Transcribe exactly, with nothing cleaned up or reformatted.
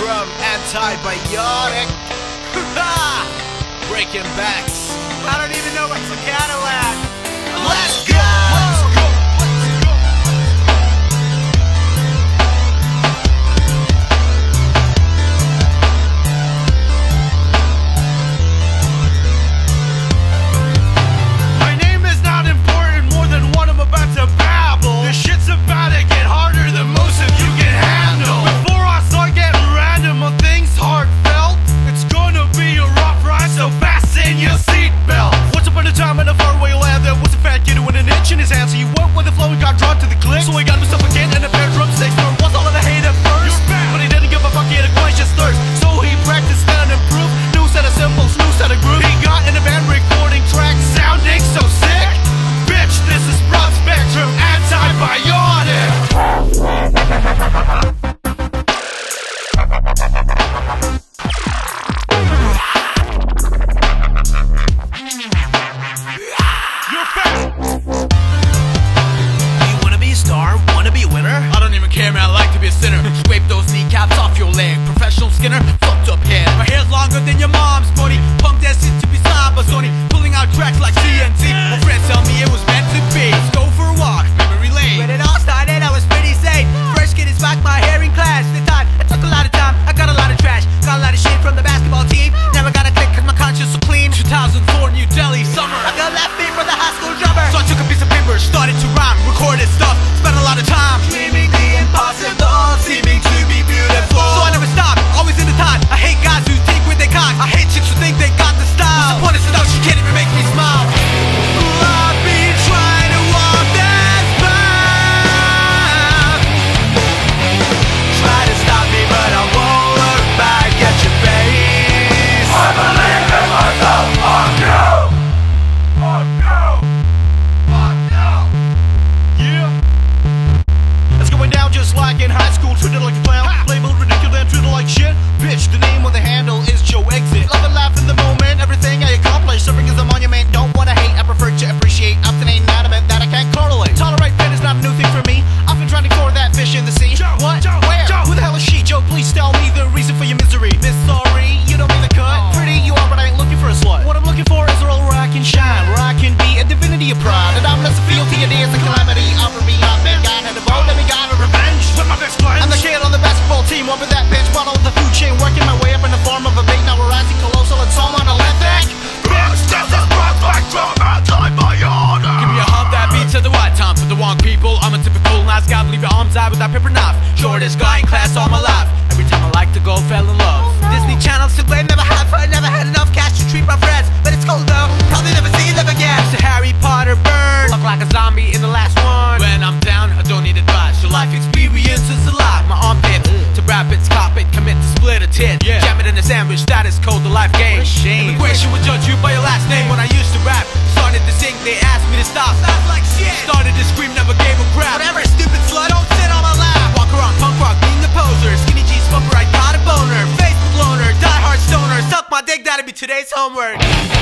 Spectrum Antibiotic. Breaking backs. I don't even know what's a Cadillac. Let's go! Let's go! Let's go! My name is not important more than what I'm about to babble. This shit's about to get harder than most of you can handle. Before I start getting random on things heartfelt, it's gonna be a rough ride, so fasten your seatbelt. Once upon a time in a faraway lab, there was a fat kid with an itch in his hand. So he went with the flow and got drawn to the click. So he got himself a kid and a pair of drumsticks. There was all that I hated first, but he didn't give a fuck, he had a conscious thirst. So he practiced and improved, new set of symbols, new set of grooves. He got in a band recording tracks sounding so sick. Bitch, this is Broad Spectrum Antibiotic. Today's homework.